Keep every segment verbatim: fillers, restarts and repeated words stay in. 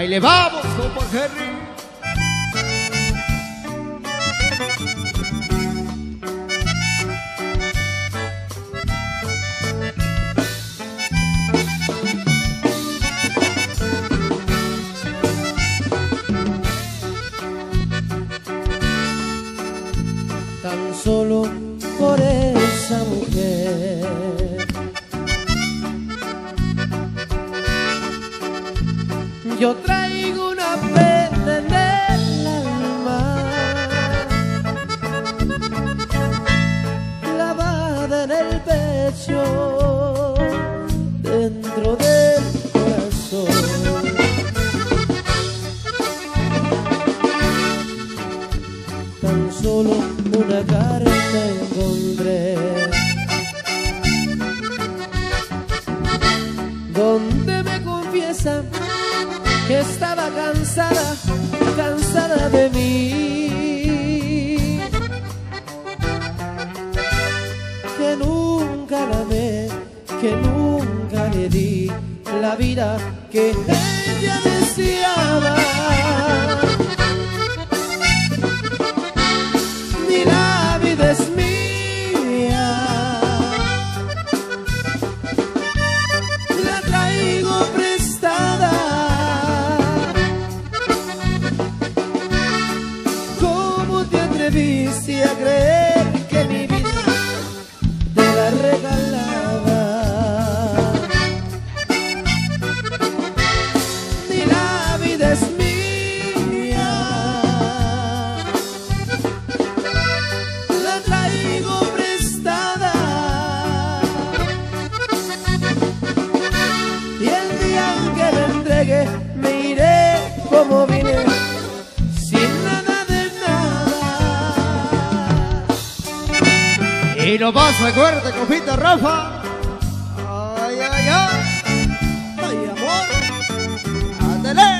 ahí le vamos, compa Henry. Tan solo por esa mujer yo traigo una pena en el alma, clavada en el pecho, dentro del corazón. Tan solo una carta encontré donde me confiesa que estaba cansada, cansada de mí, que nunca la amé, que nunca le di la vida que ella deseaba, ni la vida es mía, la traigo prestada. Viste a creer que mi vida te la regalaba, ni la vida es mía, la traigo prestada, y el día que me entregue me iré como vine. Y lo vas a cuerte, compita Rafa. Ay, ay, ay. Ay, amor. Ándale.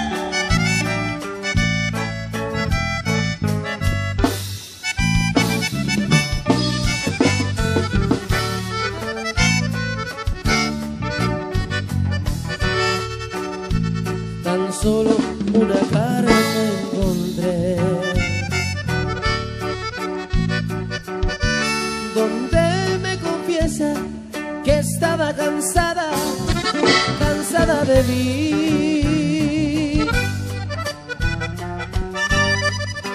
Tan solo una carta encontré donde me confiesa que estaba cansada, cansada de mí,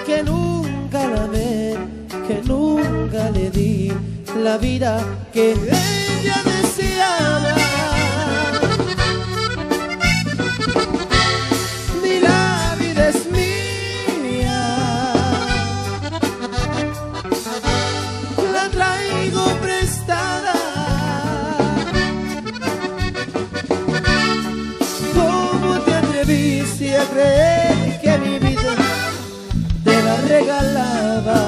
que nunca la amé, que nunca le di la vida que ella deseaba, ni la vida es mía, la traigo prestada, ¿cómo te atreviste a creer que mi vida te la regalaba?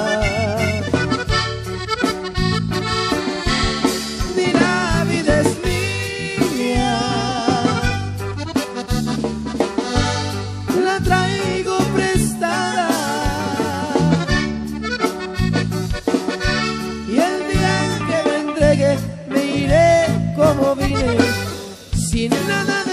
Ni la vida es mía, la traigo prestada. Me iré como vine, sin nada.